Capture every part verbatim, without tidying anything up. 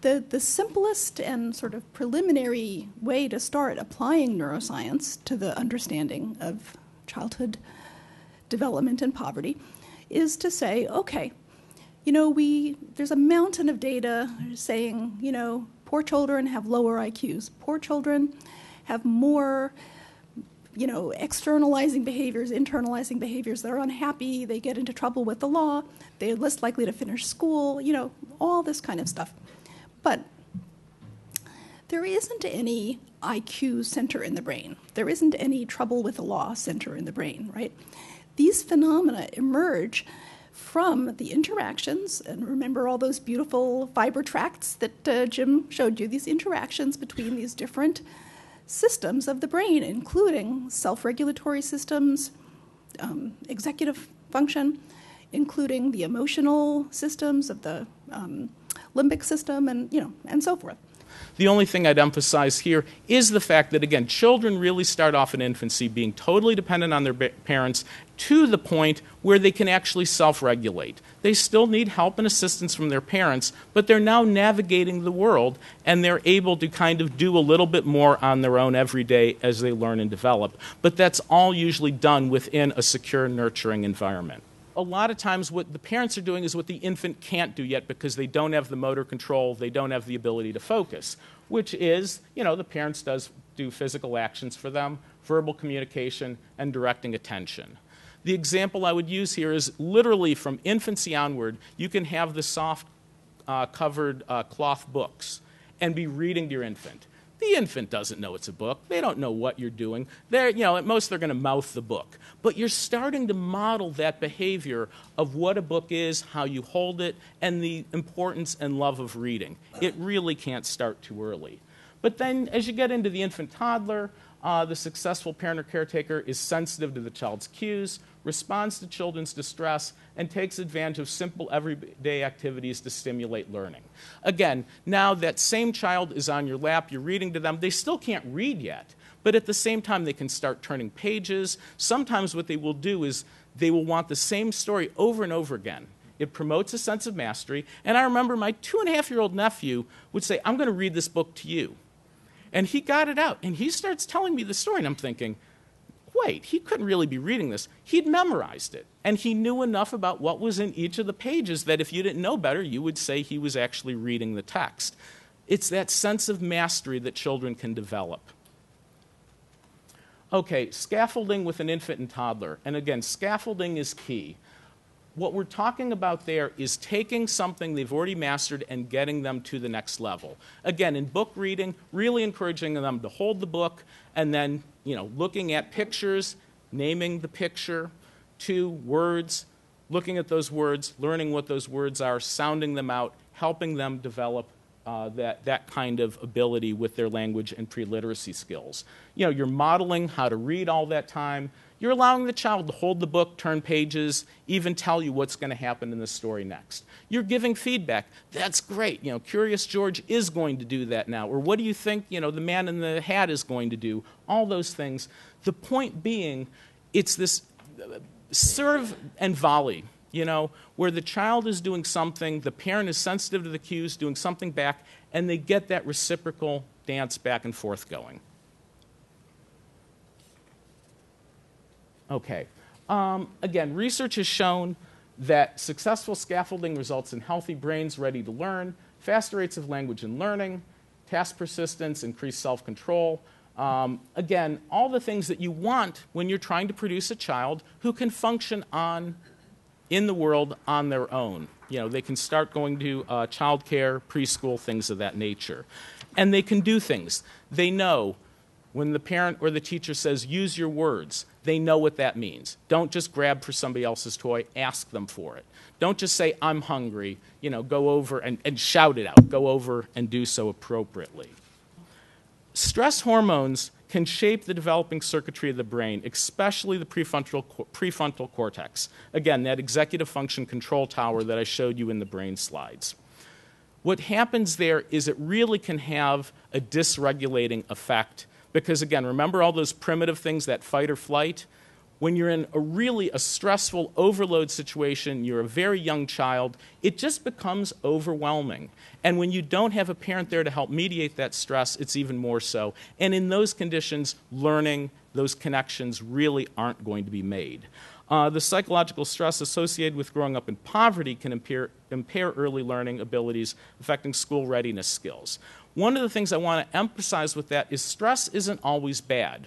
the, the simplest and sort of preliminary way to start applying neuroscience to the understanding of childhood development and poverty is to say, okay, you know, we there's a mountain of data saying, you know, poor children have lower I Qs. Poor children have more, you know, externalizing behaviors, internalizing behaviors. They're unhappy. They get into trouble with the law. They're less likely to finish school, you know, all this kind of stuff. But there isn't any I Q center in the brain. There isn't any trouble with the law center in the brain, right? These phenomena emerge from the interactions, and remember all those beautiful fiber tracts that uh, Jim showed you, these interactions between these different systems of the brain, including self-regulatory systems, um, executive function, including the emotional systems of the um, limbic system, and, you know, and so forth. The only thing I'd emphasize here is the fact that, again, children really start off in infancy being totally dependent on their parents to the point where they can actually self-regulate. They still need help and assistance from their parents, but they're now navigating the world, and they're able to kind of do a little bit more on their own every day as they learn and develop. But that's all usually done within a secure, nurturing environment. A lot of times what the parents are doing is what the infant can't do yet because they don't have the motor control, they don't have the ability to focus, which is, you know, the parents does do physical actions for them, verbal communication, and directing attention. The example I would use here is literally from infancy onward, you can have the soft uh, covered uh, cloth books and be reading to your infant. The infant doesn't know it's a book. They don't know what you're doing. They're, you know, at most they're going to mouth the book. But you're starting to model that behavior of what a book is, how you hold it, and the importance and love of reading. It really can't start too early. But then as you get into the infant toddler, uh, the successful parent or caretaker is sensitive to the child's cues, responds to children's distress, and takes advantage of simple everyday activities to stimulate learning. Again, now that same child is on your lap, you're reading to them, they still can't read yet, but at the same time they can start turning pages. Sometimes what they will do is they will want the same story over and over again. It promotes a sense of mastery, and I remember my two and a half year old nephew would say, I'm going to read this book to you. And he got it out, and he starts telling me the story, and I'm thinking, wait, he couldn't really be reading this. He'd memorized it, and he knew enough about what was in each of the pages that if you didn't know better, you would say he was actually reading the text. It's that sense of mastery that children can develop. Okay, scaffolding with an infant and toddler. And again, scaffolding is key. What we're talking about there is taking something they've already mastered and getting them to the next level. Again, in book reading, really encouraging them to hold the book and then, you know, looking at pictures, naming the picture, to words, looking at those words, learning what those words are, sounding them out, helping them develop uh, that, that kind of ability with their language and pre-literacy skills. You know, you're modeling how to read all that time. You're allowing the child to hold the book, turn pages, even tell you what's going to happen in the story next. You're giving feedback. That's great. You know, Curious George is going to do that now. Or what do you think, you know, the man in the hat is going to do? All those things. The point being, it's this serve and volley, you know, where the child is doing something, the parent is sensitive to the cues, doing something back, and they get that reciprocal dance back and forth going. Okay. Um, again, research has shown that successful scaffolding results in healthy brains ready to learn, faster rates of language and learning, task persistence, increased self-control. Um, again, all the things that you want when you're trying to produce a child who can function on, in the world on their own. You know, they can start going to uh, childcare, preschool, things of that nature. And they can do things. They know when the parent or the teacher says, use your words. They know what that means. Don't just grab for somebody else's toy. Ask them for it. Don't just say, I'm hungry. You know, go over and, and shout it out. Go over and do so appropriately. Stress hormones can shape the developing circuitry of the brain, especially the prefrontal, prefrontal cortex. Again, that executive function control tower that I showed you in the brain slides. What happens there is it really can have a dysregulating effect. Because, again, remember all those primitive things, that fight or flight? when you're in a really a stressful overload situation, you're a very young child, it just becomes overwhelming. And when you don't have a parent there to help mediate that stress, it's even more so. And in those conditions, learning, those connections really aren't going to be made. Uh, the psychological stress associated with growing up in poverty can impair, impair early learning abilities, affecting school readiness skills. One of the things I want to emphasize with that is stress isn't always bad.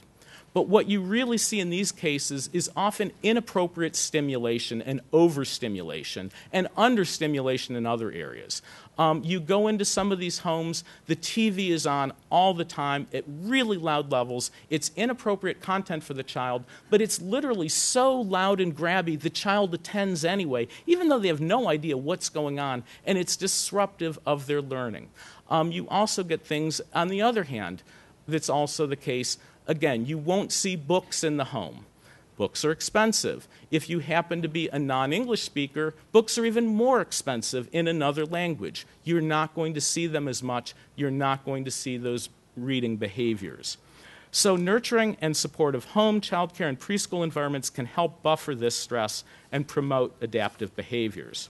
But what you really see in these cases is often inappropriate stimulation and overstimulation and understimulation in other areas. Um, you go into some of these homes, the T V is on all the time at really loud levels. It's inappropriate content for the child, but it's literally so loud and grabby the child attends anyway, even though they have no idea what's going on, and it's disruptive of their learning. Um, you also get things, on the other hand, that's also the case. Again, you won't see books in the home. Books are expensive. If you happen to be a non-English speaker, books are even more expensive in another language. You're not going to see them as much. You're not going to see those reading behaviors. So nurturing and supportive home, childcare, and preschool environments can help buffer this stress and promote adaptive behaviors.